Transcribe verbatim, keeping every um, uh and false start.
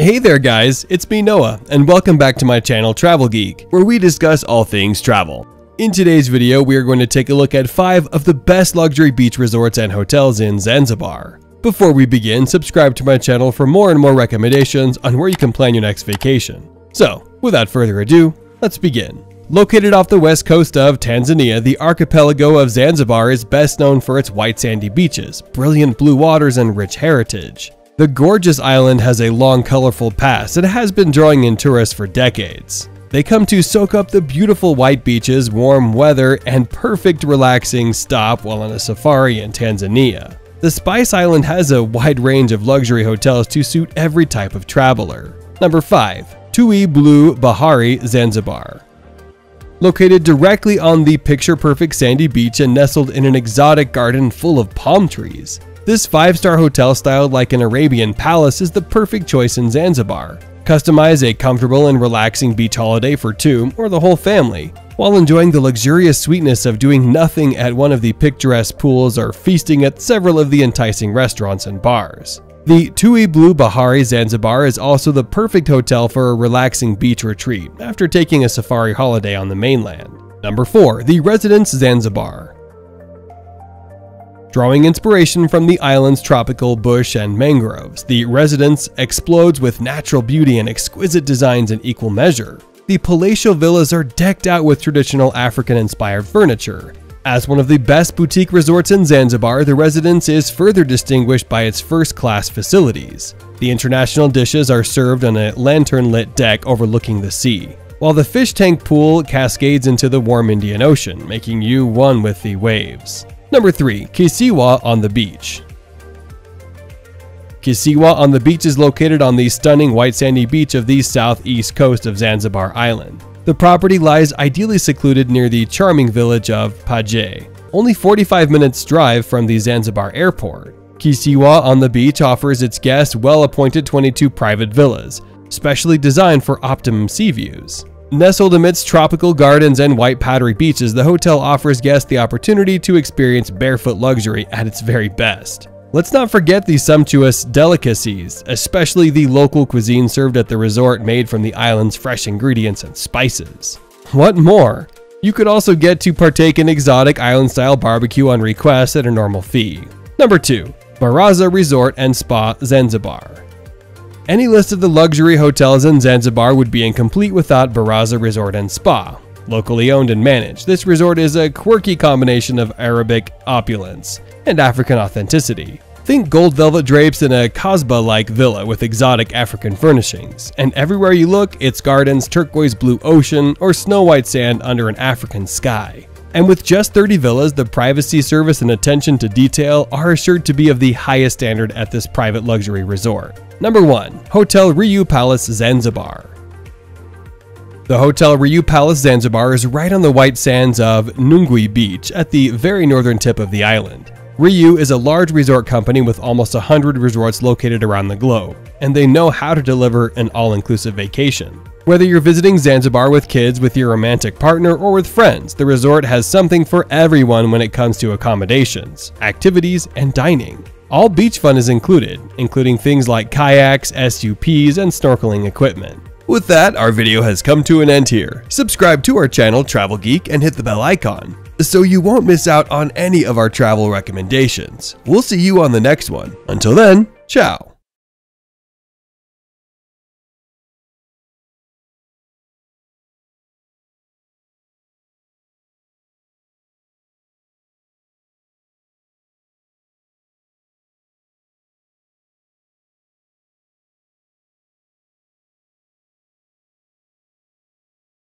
Hey there guys, it's me Noah, and welcome back to my channel Travel Geek, where we discuss all things travel. In today's video, we are going to take a look at five of the best luxury beach resorts and hotels in Zanzibar. Before we begin, subscribe to my channel for more and more recommendations on where you can plan your next vacation. So, without further ado, let's begin. Located off the west coast of Tanzania, the archipelago of Zanzibar is best known for its white sandy beaches, brilliant blue waters, and rich heritage. The gorgeous island has a long, colorful past and has been drawing in tourists for decades. They come to soak up the beautiful white beaches, warm weather, and perfect relaxing stop while on a safari in Tanzania. The Spice Island has a wide range of luxury hotels to suit every type of traveler. Number five. Tui Blue Bahari Zanzibar. Located directly on the picture-perfect sandy beach and nestled in an exotic garden full of palm trees, this five-star hotel styled like an Arabian palace is the perfect choice in Zanzibar. Customize a comfortable and relaxing beach holiday for two or the whole family, while enjoying the luxurious sweetness of doing nothing at one of the picturesque pools or feasting at several of the enticing restaurants and bars. The Tui Blue Bahari Zanzibar is also the perfect hotel for a relaxing beach retreat after taking a safari holiday on the mainland. Number four. The Residence Zanzibar. Drawing inspiration from the island's tropical bush and mangroves, the Residence explodes with natural beauty and exquisite designs in equal measure. The palatial villas are decked out with traditional African-inspired furniture. As one of the best boutique resorts in Zanzibar, the Residence is further distinguished by its first-class facilities. The international dishes are served on a lantern-lit deck overlooking the sea, while the fish tank pool cascades into the warm Indian Ocean, making you one with the waves. Number three. Kisiwa on the Beach. Kisiwa on the Beach is located on the stunning white sandy beach of the southeast coast of Zanzibar Island. The property lies ideally secluded near the charming village of Paje, only forty-five minutes drive from the Zanzibar airport. Kisiwa on the Beach offers its guests well-appointed twenty-two private villas, specially designed for optimum sea views. Nestled amidst tropical gardens and white powdery beaches, the hotel offers guests the opportunity to experience barefoot luxury at its very best. Let's not forget the sumptuous delicacies, especially the local cuisine served at the resort made from the island's fresh ingredients and spices. What more? You could also get to partake in exotic island-style barbecue on request at a normal fee. Number two. Baraza Resort and Spa Zanzibar. Any list of the luxury hotels in Zanzibar would be incomplete without Baraza Resort and Spa. Locally owned and managed, this resort is a quirky combination of Arabic opulence and African authenticity. Think gold velvet drapes in a Kasbah-like villa with exotic African furnishings, and everywhere you look, it's gardens, turquoise blue ocean, or snow-white sand under an African sky. And with just thirty villas, the privacy service and attention to detail are assured to be of the highest standard at this private luxury resort. Number one. Hotel Riu Palace Zanzibar. The Hotel Riu Palace Zanzibar is right on the white sands of Nungwi Beach at the very northern tip of the island. Riu is a large resort company with almost one hundred resorts located around the globe, and they know how to deliver an all-inclusive vacation. Whether you're visiting Zanzibar with kids, with your romantic partner, or with friends, the resort has something for everyone when it comes to accommodations, activities, and dining. All beach fun is included, including things like kayaks, S U Ps, and snorkeling equipment. With that, our video has come to an end here. Subscribe to our channel Travel Geek and hit the bell icon so you won't miss out on any of our travel recommendations. We'll see you on the next one. Until then, ciao!